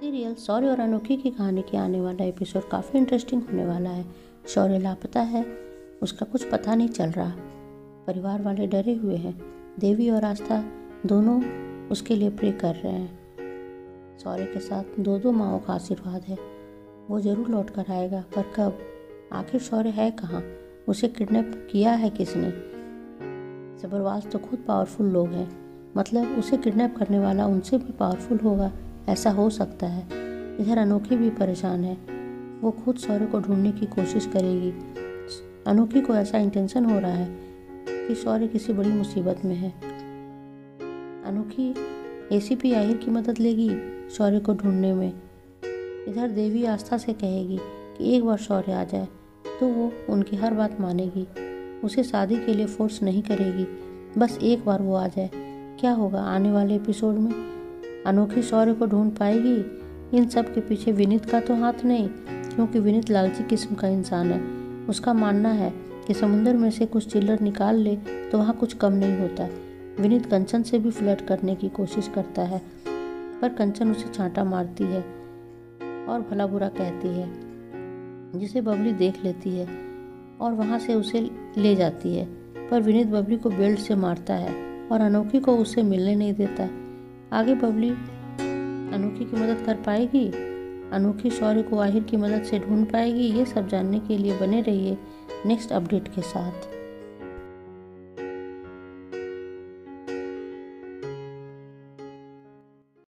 Serial शौर्य और अनोखी की कहानी के आने वाला एपिसोड काफ़ी इंटरेस्टिंग होने वाला है। शौर्य लापता है, उसका कुछ पता नहीं चल रहा, परिवार वाले डरे हुए हैं। देवी और आस्था दोनों उसके लिए प्रे कर रहे हैं। शौर्य के साथ दो माँओं का आशीर्वाद है, वो ज़रूर लौट कर आएगा, पर कब? आखिर शौर्य है कहाँ? उसे किडनैप किया है किसने? जबरवास तो खुद पावरफुल लोग हैं, मतलब उसे किडनैप करने वाला उनसे भी पावरफुल होगा, ऐसा हो सकता है। इधर अनोखी भी परेशान है, वो खुद शौर्य को ढूंढने की कोशिश करेगी। अनोखी को ऐसा इंटेंशन हो रहा है कि शौर्य किसी बड़ी मुसीबत में है। अनोखी ACP आहिर की मदद लेगी शौर्य को ढूंढने में। इधर देवी आस्था से कहेगी कि एक बार शौर्य आ जाए तो वो उनकी हर बात मानेगी, उसे शादी के लिए फोर्स नहीं करेगी, बस एक बार वो आ जाए। क्या होगा आने वाले एपिसोड में? अनोखी शौर्य को ढूंढ पाएगी? इन सब के पीछे विनीत का तो हाथ नहीं, क्योंकि विनीत लालची किस्म का इंसान है। उसका मानना है कि समुंदर में से कुछ चिल्लर निकाल ले तो वहाँ कुछ कम नहीं होता। विनीत कंचन से भी फ्लर्ट करने की कोशिश करता है, पर कंचन उसे छांटा मारती है और भला बुरा कहती है, जिसे बबली देख लेती है और वहाँ से उसे ले जाती है। पर विनीत बबली को बेल्ट से मारता है और अनोखी को उससे मिलने नहीं देता। आगे बबली अनोखी की मदद कर पाएगी? अनोखी शौर्य को आहिर की मदद से ढूंढ पाएगी? ये सब जानने के लिए बने रहिए नेक्स्ट अपडेट के साथ।